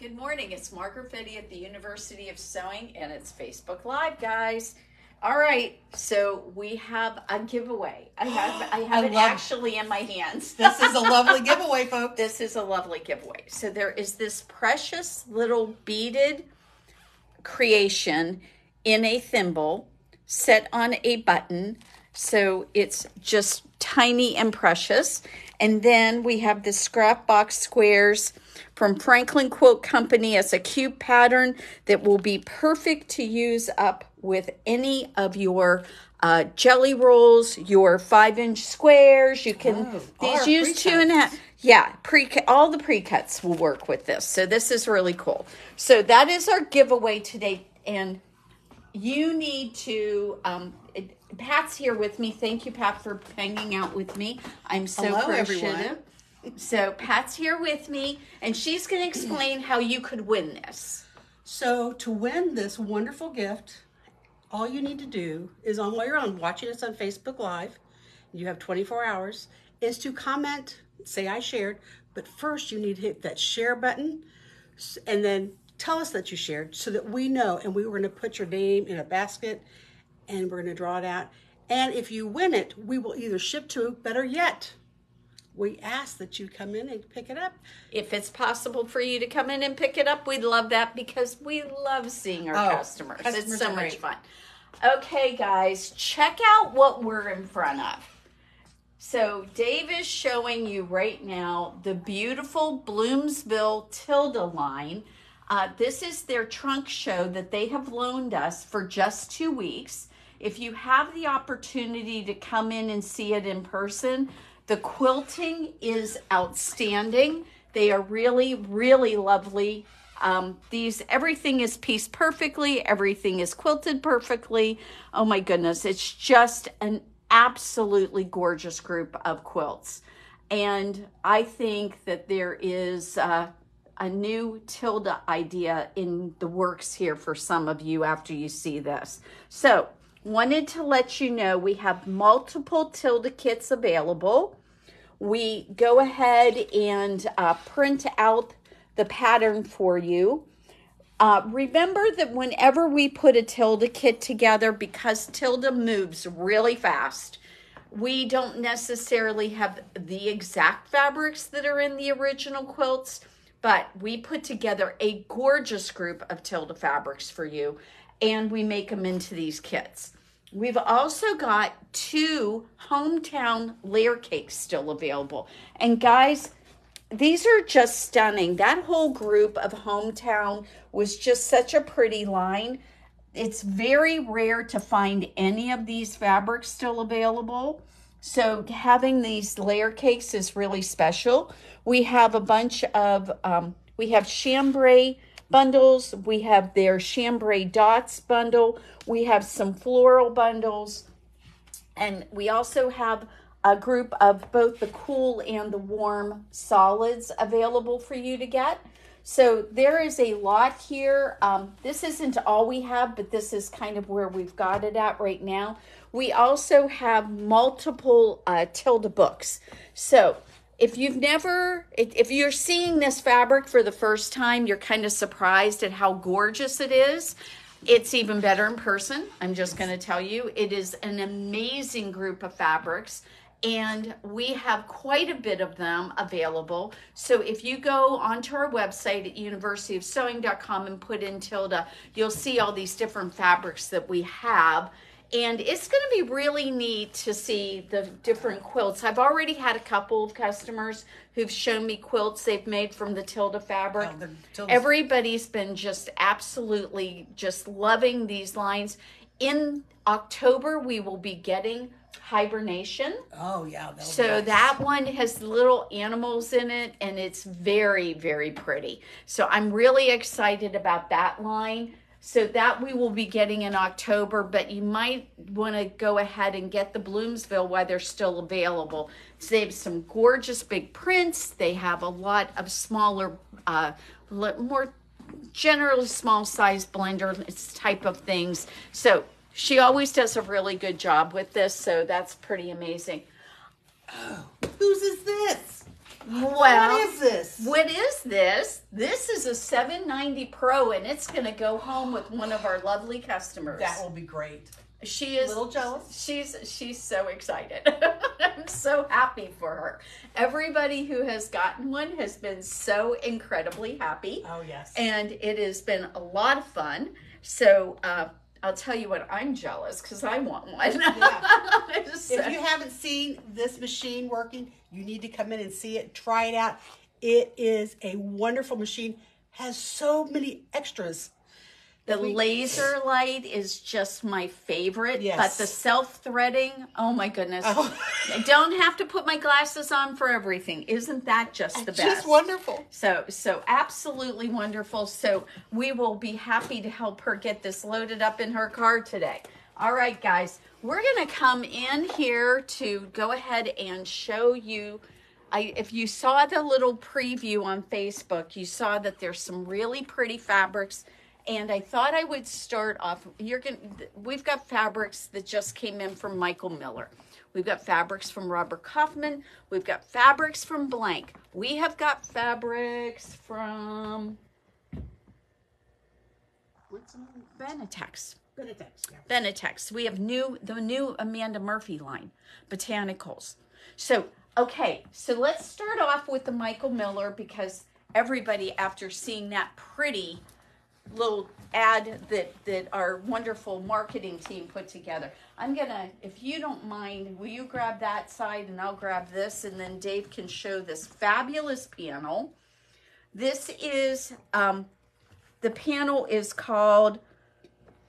Good morning, it's Margaret Fette at the University of Sewing and it's Facebook Live, guys. All right, so we have a giveaway. I have it actually in my hands. This is a lovely giveaway, folks. This is a lovely giveaway. So there is this precious little beaded creation in a thimble set on a button. So it's just tiny and precious. And then we have the scrap box squares from Franklin Quilt Company as a cube pattern that will be perfect to use up with any of your jelly rolls, your 5-inch squares. You can use 2.5. Yeah, all the pre-cuts will work with this. So this is really cool. So that is our giveaway today. And you need to, Pat's here with me. Thank you, Pat, for hanging out with me. I'm so appreciative. So Pat's here with me, and she's going to explain how you could win this. So to win this wonderful gift, all you need to do is, while you're watching us on Facebook Live, you have 24 hours, is to comment, say I shared, but first you need to hit that share button, and then tell us that you shared so that we know, and we were going to put your name in a basket, and we're going to draw it out. And if you win it, we will either ship to, better yet, we ask that you come in and pick it up. If it's possible for you to come in and pick it up, we'd love that because we love seeing our customers. It's so much fun. Okay, guys, check out what we're in front of. So Dave is showing you right now the beautiful Bloomsville Tilda line. This is their trunk show that they have loaned us for just 2 weeks. If you have the opportunity to come in and see it in person, the quilting is outstanding. They are really, really lovely. Everything is pieced perfectly. Everything is quilted perfectly. Oh my goodness. It's just an absolutely gorgeous group of quilts. And I think that there is a new Tilda idea in the works here for some of you after you see this. So wanted to let you know we have multiple Tilda kits available. We go ahead and print out the pattern for you. Remember that whenever we put a Tilda kit together, because Tilda moves really fast, we don't necessarily have the exact fabrics that are in the original quilts, but we put together a gorgeous group of Tilda fabrics for you, and we make them into these kits. We've also got 2 hometown layer cakes still available. And guys, these are just stunning. That whole group of hometown was just such a pretty line. It's very rare to find any of these fabrics still available. So having these layer cakes is really special. We have a bunch of, we have chambray bundles. We have their chambray dots bundle. We have some floral bundles. And we also have a group of both the cool and the warm solids available for you to get. So there is a lot here. This isn't all we have, but this is kind of where we've got it at right now. We also have multiple Tilda books. So if you're seeing this fabric for the first time, you're kind of surprised at how gorgeous it is. It's even better in person. I'm just going to tell you, it is an amazing group of fabrics, and we have quite a bit of them available. So if you go onto our website at universityofsewing.com and put in Tilda, you'll see all these different fabrics that we have. And it's going to be really neat to see the different quilts. I've already had a couple of customers who've shown me quilts they've made from the Tilda fabric. Everybody's been just absolutely just loving these lines. In October, we will be getting Hibernation. Oh, yeah. So nice. That one has little animals in it, and it's very, very pretty. So I'm really excited about that line. So that we will be getting in October, but you might want to go ahead and get the Bloomsville while they're still available. So they have some gorgeous big prints. They have a lot of smaller, more generally small size blender type of things. So she always does a really good job with this. So that's pretty amazing. Oh, whose is this? Well, what is this? What is this? This is a 790 Pro, and it's going to go home with one of our lovely customers. That will be great. She is a little jealous. She's so excited. I'm so happy for her. Everybody who has gotten one has been so incredibly happy. Oh yes. And it has been a lot of fun. So I'll tell you what, I'm jealous because I want one. Yeah. So, if you haven't seen this machine working, you need to come in and see it. Try it out. It is a wonderful machine. Has so many extras. The laser light is just my favorite, yes. But the self-threading, oh my goodness. Oh. I don't have to put my glasses on for everything. Isn't that just the best? Just wonderful. So absolutely wonderful. So we will be happy to help her get this loaded up in her car today. All right, guys, we're going to come in here to go ahead and show you. If you saw the little preview on Facebook, you saw that there's some really pretty fabrics. And I thought I would start off, we've got fabrics that just came in from Michael Miller. We've got fabrics from Robert Kaufman. We've got fabrics from Blank. We have got fabrics from, Benartex. Benartex, yeah. Benartex. We have the new Amanda Murphy line, botanicals. So, okay, so let's start off with the Michael Miller, because everybody, after seeing that pretty little ad that our wonderful marketing team put together. I'm gonna, if you don't mind, will you grab that side and I'll grab this, and then Dave can show this fabulous panel. This is, the panel is called,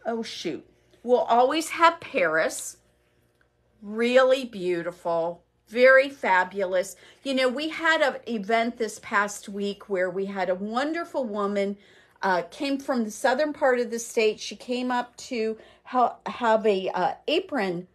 oh shoot, We'll Always Have Paris. Really beautiful, very fabulous. You know, we had an event this past week where we had a wonderful woman came from the southern part of the state. She came up to have a apron.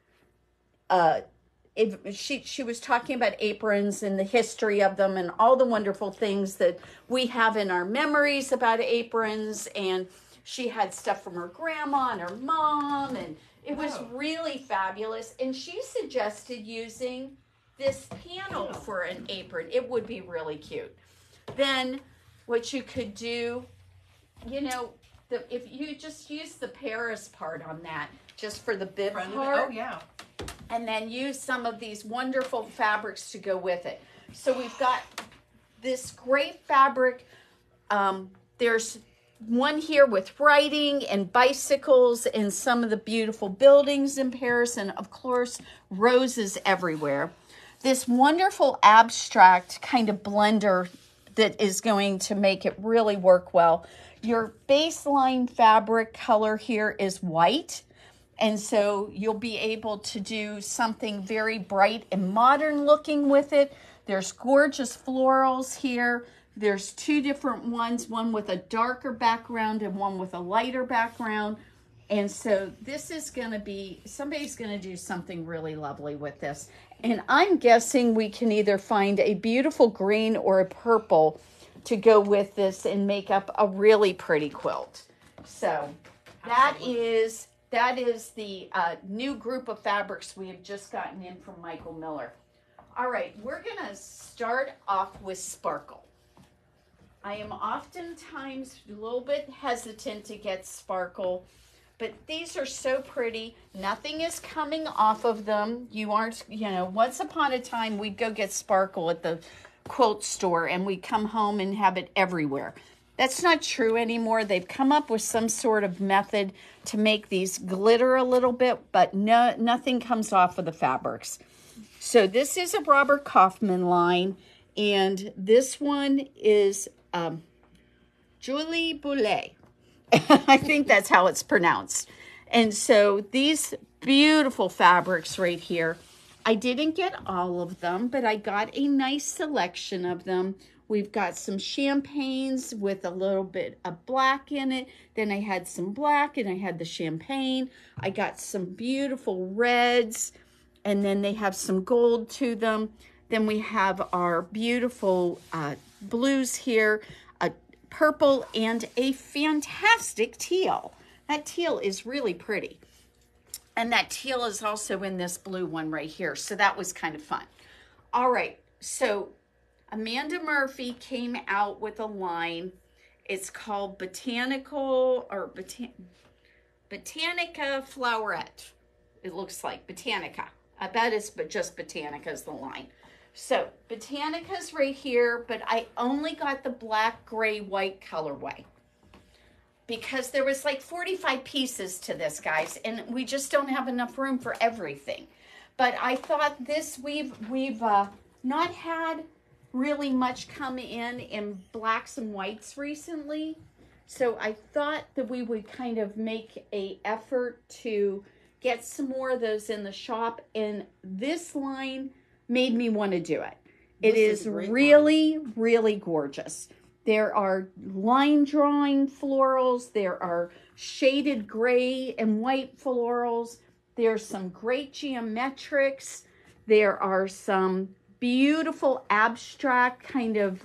She was talking about aprons and the history of them and all the wonderful things that we have in our memories about aprons. And she had stuff from her grandma and her mom, and it was really fabulous. And she suggested using this panel for an apron. It would be really cute. Then what you could do, you know, if you just use the Paris part on that, just for the bib part. Oh, yeah. And then use some of these wonderful fabrics to go with it. So we've got this great fabric. There's one here with writing and bicycles and some of the beautiful buildings in Paris. And, of course, roses everywhere. This wonderful abstract kind of blender that is going to make it really work well. Your baseline fabric color here is white, and so you'll be able to do something very bright and modern looking with it. There's gorgeous florals here. There's two different ones, one with a darker background and one with a lighter background. And so this is going to be, somebody's going to do something really lovely with this. And I'm guessing we can either find a beautiful green or a purple to go with this and make up a really pretty quilt. So that is the new group of fabrics we have just gotten in from Michael Miller. All right, we're going to start off with Sparkle. I am oftentimes a little bit hesitant to get Sparkle, but these are so pretty. Nothing is coming off of them. Once upon a time, we'd go get Sparkle at the quilt store and we'd come home and have it everywhere. That's not true anymore. They've come up with some sort of method to make these glitter a little bit, but nothing comes off of the fabrics. So this is a Robert Kaufman line, and this one is Julie Boulet. I think that's how it's pronounced. And so these beautiful fabrics right here, I didn't get all of them, but I got a nice selection of them. We've got some champagnes with a little bit of black in it. Then I had some black and I had the champagne. I got some beautiful reds, and then they have some gold to them. Then we have our beautiful blues here, purple, and a fantastic teal. That teal is really pretty. And that teal is also in this blue one right here. So that was kind of fun. All right. So Amanda Murphy came out with a line. It's called Botanica Flowerette. It looks like Botanica. I bet it's just Botanica is the line. So Botanica's right here, but I only got the black, gray, white colorway because there was like 45 pieces to this, guys, and we just don't have enough room for everything. But I thought this, we've not had really much come in blacks and whites recently. So I thought that we would kind of make an effort to get some more of those in the shop, and this line made me want to do it. It is really, really gorgeous. There are line drawing florals. There are shaded gray and white florals. There's some great geometrics. There are some beautiful abstract kind of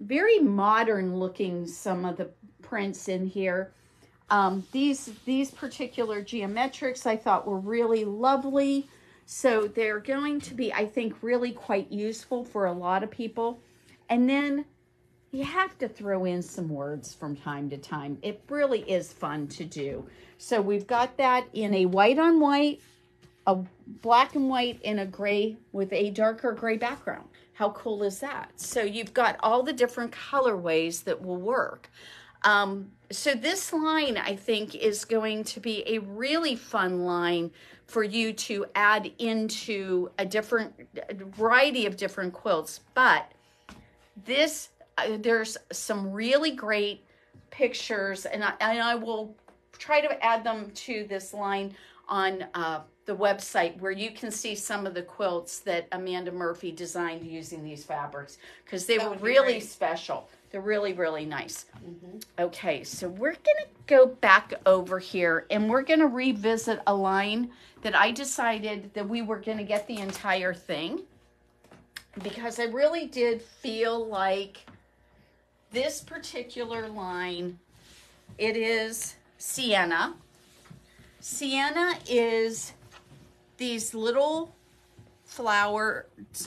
very modern looking some of the prints in here. These particular geometrics I thought were really lovely. So they're going to be, I think, really quite useful for a lot of people. And then you have to throw in some words from time to time. It really is fun to do. So we've got that in a white on white, a black and white, and a gray with a darker gray background. How cool is that? So you've got all the different colorways that will work. So this line, I think, is going to be a really fun line for you to add into a variety of different quilts. But this, there's some really great pictures, and I will try to add them to this line on the website, where you can see some of the quilts that Amanda Murphy designed using these fabrics, because they were really special. They're really, really nice. Mm-hmm. Okay, so we're gonna go back over here and we're gonna revisit a line that I decided that we were gonna get the entire thing, because I really did feel like this particular line, it is Sienna. Sienna is these little flowers.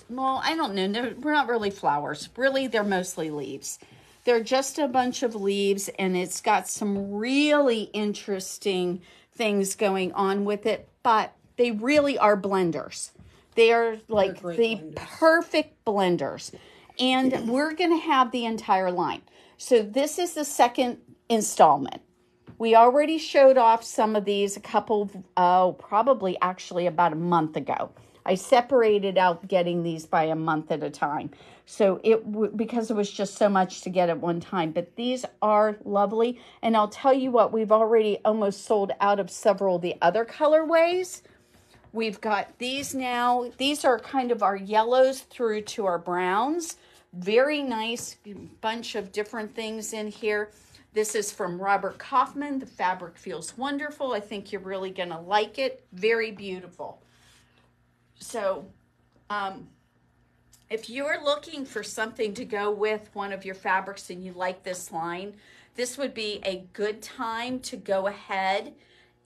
Well, I don't know, we're not really flowers. Really, they're mostly leaves. They're just a bunch of leaves, and it's got some really interesting things going on with it, but they really are blenders. They are like the perfect blenders. And we're going to have the entire line. So this is the second installment. We already showed off some of these a couple, probably actually about a month ago. I separated out getting these by a month at a time. So because it was just so much to get at one time, but these are lovely. And I'll tell you what, we've already almost sold out of several of the other colorways. We've got these now. These are kind of our yellows through to our browns. Very nice bunch of different things in here. This is from Robert Kaufman. The fabric feels wonderful. I think you're really gonna like it. Very beautiful. So if you're looking for something to go with one of your fabrics and you like this line, this would be a good time to go ahead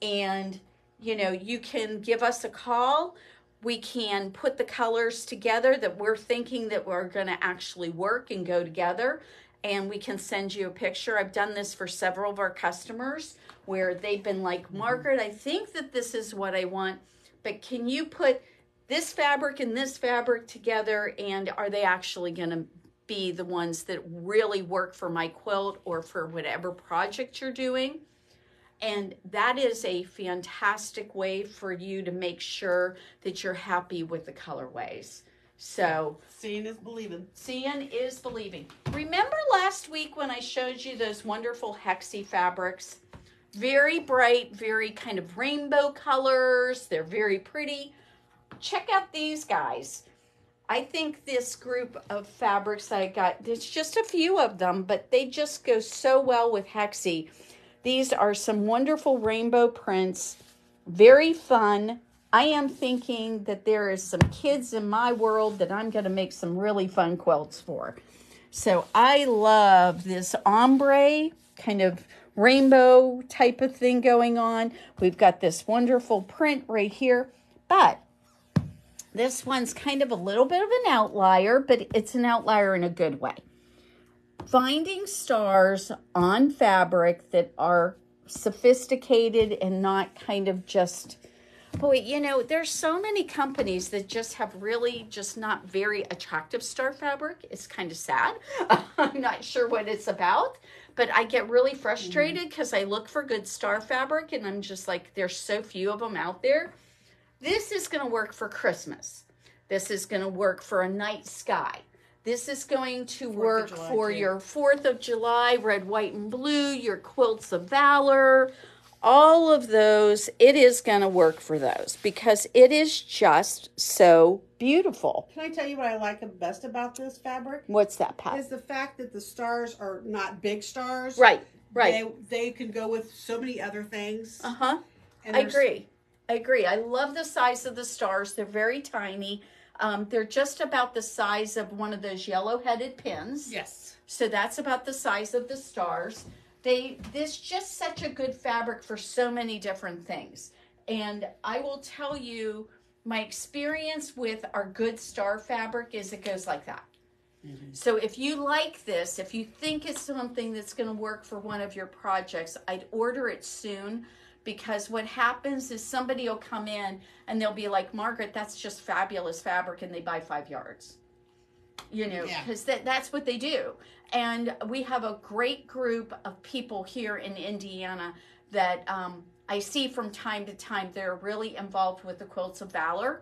and, you know, you can give us a call. We can put the colors together that we're thinking that we're gonna actually work and go together, and we can send you a picture. I've done this for several of our customers where they've been like, Margaret, I think that this is what I want, but can you put this fabric and this fabric together, and are they actually going to be the ones that really work for my quilt or for whatever project you're doing? And that is a fantastic way for you to make sure that you're happy with the colorways. So seeing is believing. Seeing is believing. Remember last week when I showed you those wonderful hexie fabrics? Very bright, very kind of rainbow colors. They're very pretty. Check out these guys. I think this group of fabrics I got, there's just a few of them, but they just go so well with hexie. These are some wonderful rainbow prints. Very fun. I am thinking that there is some kids in my world that I'm going to make some really fun quilts for. So I love this ombre kind of rainbow type of thing going on. We've got this wonderful print right here, but This one's kind of a little bit of an outlier, but it's an outlier in a good way. Finding stars on fabric that are sophisticated and not kind of just, boy, you know, there's so many companies that just have really just not very attractive star fabric. It's kind of sad. I'm not sure what it's about, but I get really frustrated because I look for good star fabric and I'm just like, there's so few of them out there. This is going to work for Christmas. This is going to work for a night sky. This is going to work for your 4th of July, red, white, and blue, your quilts of valor, all of those. It is going to work for those because it is just so beautiful. Can I tell you what I like the best about this fabric? What's that, Pat? Is the fact that the stars are not big stars. Right, right. They can go with so many other things. Uh-huh. I agree. I agree. I love the size of the stars. They're very tiny. They're just about the size of one of those yellow-headed pins. Yes. So that's about the size of the stars. This just such a good fabric for so many different things. And I will tell you, my experience with our good star fabric is it goes like that. Mm-hmm. So if you like this, if you think it's something that's going to work for one of your projects, I'd order it soon. Because what happens is somebody will come in and they'll be like, Margaret, that's just fabulous fabric, and they buy 5 yards. You know, because that's what they do. And we have a great group of people here in Indiana that I see from time to time. They're really involved with the Quilts of Valor.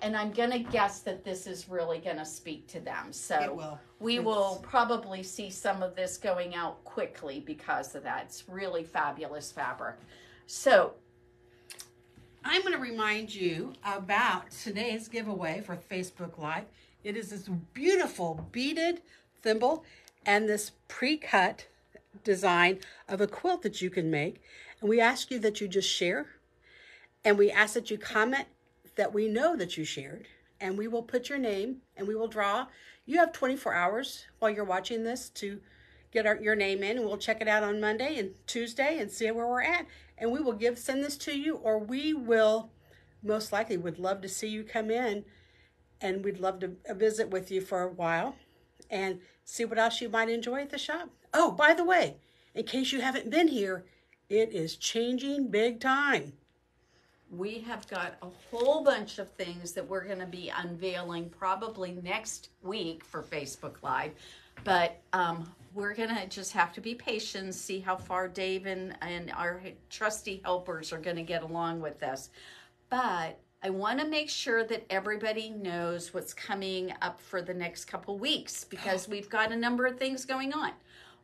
And I'm going to guess that this is really going to speak to them. So we will probably see some of this going out quickly because of that. It's really fabulous fabric. So I'm going to remind you about today's giveaway for Facebook Live. It is this beautiful beaded thimble and this pre-cut design of a quilt that you can make. And we ask you that you just share, and we ask that you comment that we know that you shared, and we will put your name and we will draw. You have 24 hours while you're watching this to get your name in, and we'll check it out on Monday and Tuesday and see where we're at. And we will send this to you, or we will most likely would love to see you come in, and we'd love to visit with you for a while and see what else you might enjoy at the shop. Oh, by the way, in case you haven't been here, it is changing big time. We have got a whole bunch of things that we're going to be unveiling probably next week for Facebook Live, but we're going to just have to be patient, see how far Dave and our trusty helpers are going to get along with this. But I want to make sure that everybody knows what's coming up for the next couple weeks, because we've got a number of things going on.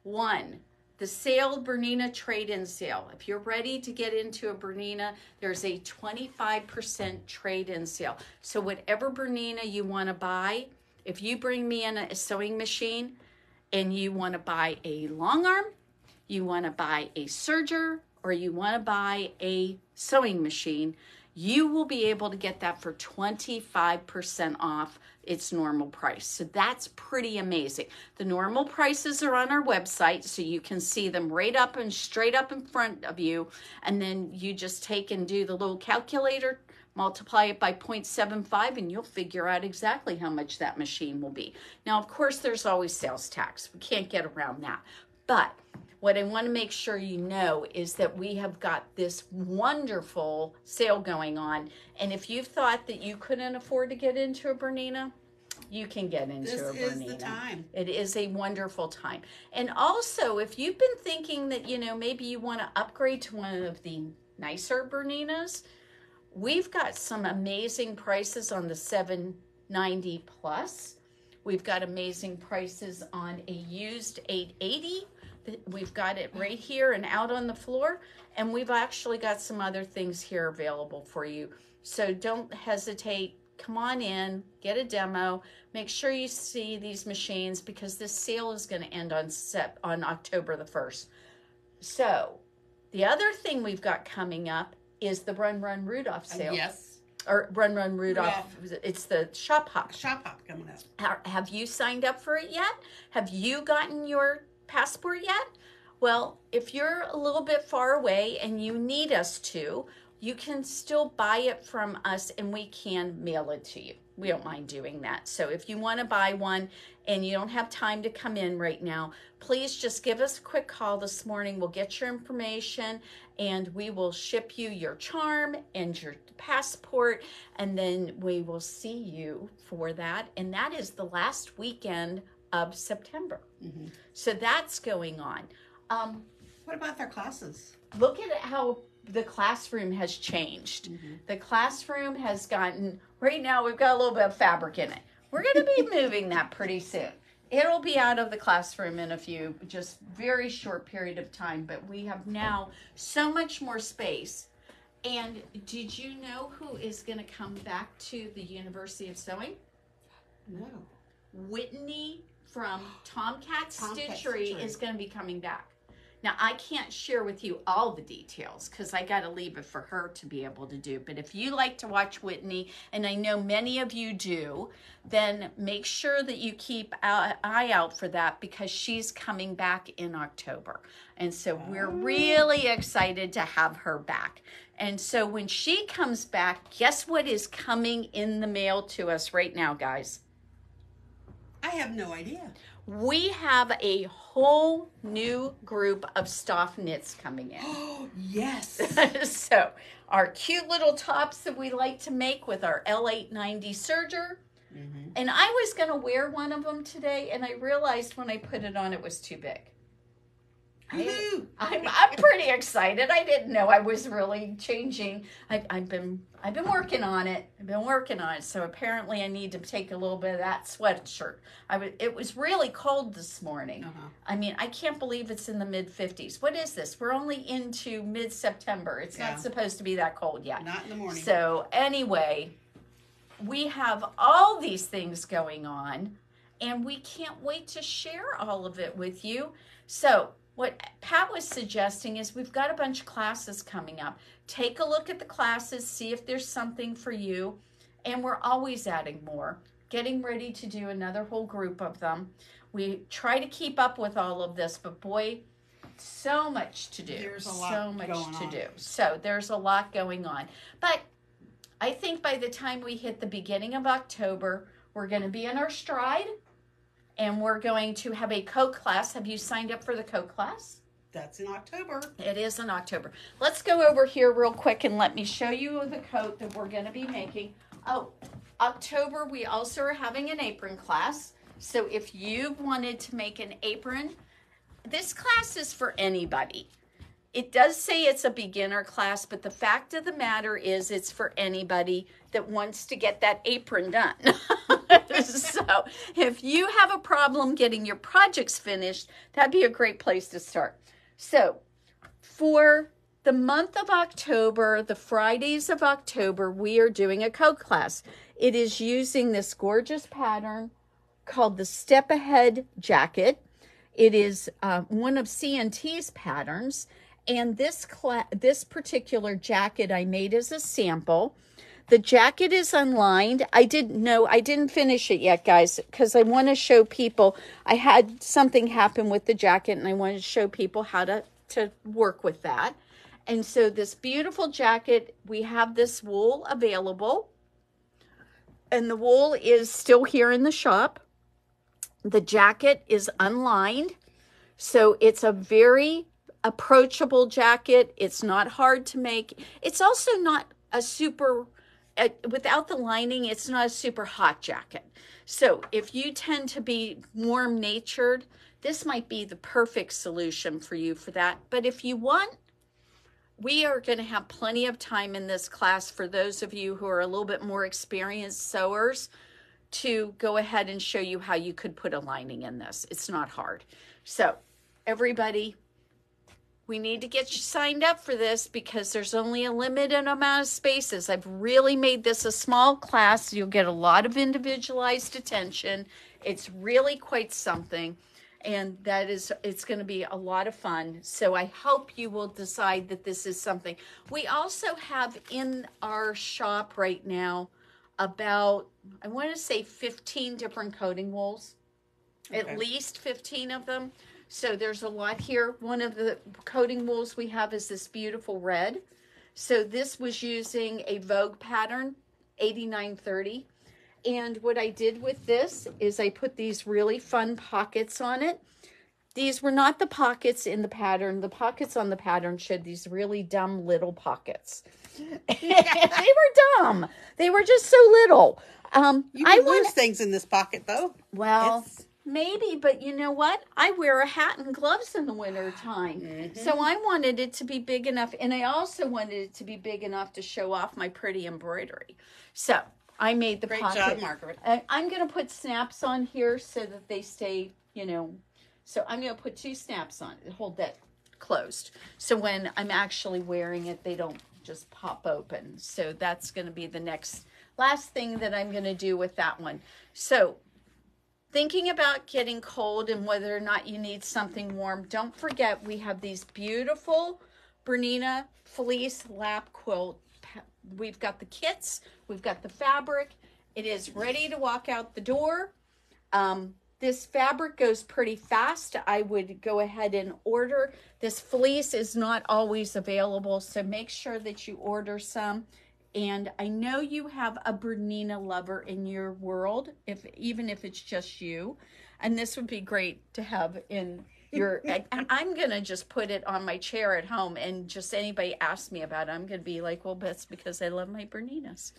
One, the sale, Bernina trade-in sale. If you're ready to get into a Bernina, there's a 25% trade-in sale. So whatever Bernina you want to buy, if you bring me in a sewing machine and you want to buy a long arm, you want to buy a serger, or you want to buy a sewing machine, you will be able to get that for 25% off its normal price. So that's pretty amazing. The normal prices are on our website, so you can see them right up and straight up in front of you. And then you just take and do the little calculator, multiply it by 0.75, and you'll figure out exactly how much that machine will be. Now, of course, there's always sales tax. We can't get around that. But what I want to make sure you know is that we have got this wonderful sale going on. And if you've thought that you couldn't afford to get into a Bernina, you can get into a Bernina. This is the time. It is a wonderful time. And also, if you've been thinking that, you know, maybe you want to upgrade to one of the nicer Berninas, we've got some amazing prices on the 790 plus. We've got amazing prices on a used 880. We've got it right here and out on the floor, and we've actually got some other things here available for you. So don't hesitate. Come on in, get a demo. Make sure you see these machines, because this sale is going to end on October the 1st. So the other thing we've got coming up is the Run Run Rudolf sale. Yes. Or Run Run Rudolph. Yeah. It's the shop hop. Shop hop coming up. Have you signed up for it yet? Have you gotten your passport yet? Well, if you're a little bit far away and you need us to, You can still buy it from us and we can mail it to you. We don't mind doing that. So if you want to buy one and you don't have time to come in right now, please just give us a quick call this morning. We'll get your information and we will ship you your charm and your passport, and then we will see you for that. And that is the last weekend of September. Mm-hmm. So that's going on. What about their classes? Look at how the classroom has changed. Mm-hmm. The classroom has gotten, right now we've got a little bit of fabric in it. We're going to be moving that pretty soon. It'll be out of the classroom in a few, just very short period of time, but we have now so much more space. And did you know who is going to come back to the University of Sewing? No. Whitney from Tomcat Stitchery is going to be coming back. Now, I can't share with you all the details because I got to leave it for her to be able to do. But if you like to watch Whitney, and I know many of you do, then make sure that you keep an eye out for that because she's coming back in October. And so we're really excited to have her back. And so when she comes back, guess what is coming in the mail to us right now, guys? I have no idea. We have a whole new group of Stof Knits coming in. Oh, yes. So our cute little tops that we like to make with our L890 serger. Mm-hmm. And I was going to wear one of them today, and I realized when I put it on, it was too big. I'm pretty excited. I didn't know I was really changing. I've been working on it. So apparently I need to take a little bit of that sweatshirt. It was really cold this morning. Uh-huh. I mean, I can't believe it's in the mid-50s. What is this? We're only into mid-September. It's not supposed to be that cold yet. Not in the morning. So anyway, we have all these things going on, and we can't wait to share all of it with you. So what Pat was suggesting is we've got a bunch of classes coming up. Take a look at the classes, see if there's something for you. And we're always adding more, getting ready to do another whole group of them. We try to keep up with all of this, but boy, so much to do. There's a lot going on. So there's a lot going on. But I think by the time we hit the beginning of October, we're going to be in our stride. And we're going to have a co-class. Have you signed up for the co-class? That's in October. It is in October. Let's go over here real quick and let me show you the coat that we're going to be making. Oh, October, we also are having an apron class. So if you wanted to make an apron, this class is for anybody. It does say it's a beginner class, but the fact of the matter is it's for anybody that wants to get that apron done. So if you have a problem getting your projects finished, that'd be a great place to start. So for the month of October, the Fridays of October, we are doing a coat class. It is using this gorgeous pattern called the Step Ahead Jacket. It is one of CNT's patterns. And this particular jacket I made as a sample. The jacket is unlined. I didn't finish it yet, guys, because I want to show people. I had something happen with the jacket, and I wanted to show people how to work with that. And so this beautiful jacket, we have this wool available. And the wool is still here in the shop. The jacket is unlined. So it's a very approachable jacket. It's not hard to make. It's also not a super... without the lining, it's not a super hot jacket. So if you tend to be warm natured, this might be the perfect solution for you for that. But if you want, we are going to have plenty of time in this class for those of you who are a little bit more experienced sewers to go ahead and show you how you could put a lining in this. It's not hard. So everybody, we need to get you signed up for this because there's only a limited amount of spaces. I've really made this a small class. You'll get a lot of individualized attention. It's really quite something. And it's going to be a lot of fun. So I hope you will decide that this is something. We also have in our shop right now about, I want to say 15 different coating wools. Okay. At least 15 of them. So there's a lot here. One of the coating wools we have is this beautiful red. So this was using a Vogue pattern, 8930. And what I did with this is I put these really fun pockets on it. These were not the pockets in the pattern. The pockets on the pattern showed these really dumb little pockets. They were dumb. They were just so little. You can lose things in this pocket, though. Well, maybe, but you know what? I wear a hat and gloves in the wintertime. Mm-hmm. So I wanted it to be big enough, and I also wanted it to be big enough to show off my pretty embroidery. So I made the pocket. Great job, Margaret. I'm going to put snaps on here so that they stay, you know. So I'm going to put two snaps on it, hold that closed. So when I'm actually wearing it, they don't just pop open. So that's going to be the last thing that I'm going to do with that one. So thinking about getting cold and whether or not you need something warm, don't forget we have these beautiful Bernina fleece lap quilt. We've got the kits, we've got the fabric. It is ready to walk out the door. This fabric goes pretty fast. I would go ahead and order. This fleece is not always available, so make sure that you order some. And I know you have a Bernina lover in your world, even if it's just you. And this would be great to have in your... I'm going to just put it on my chair at home, and just anybody asks me about it, I'm going to be like, well, that's because I love my Berninas.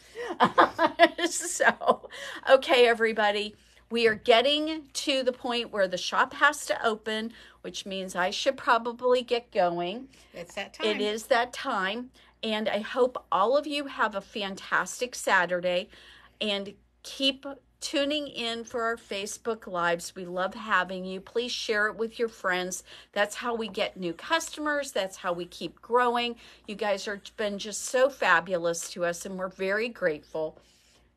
So, okay, everybody. We are getting to the point where the shop has to open, which means I should probably get going. It's that time. It is that time. And I hope all of you have a fantastic Saturday, and keep tuning in for our Facebook Lives. We love having you. Please share it with your friends. That's how we get new customers. That's how we keep growing. You guys have been just so fabulous to us, and we're very grateful.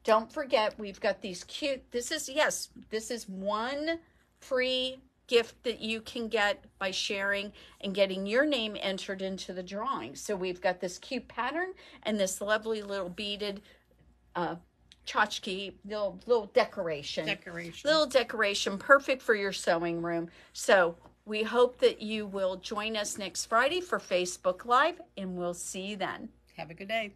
Don't forget, we've got these cute, this is one free gift that you can get by sharing and getting your name entered into the drawing. So we've got this cute pattern and this lovely little beaded tchotchke, little decoration. Little decoration, perfect for your sewing room. So we hope that you will join us next Friday for Facebook Live, and we'll see you then. Have a good day.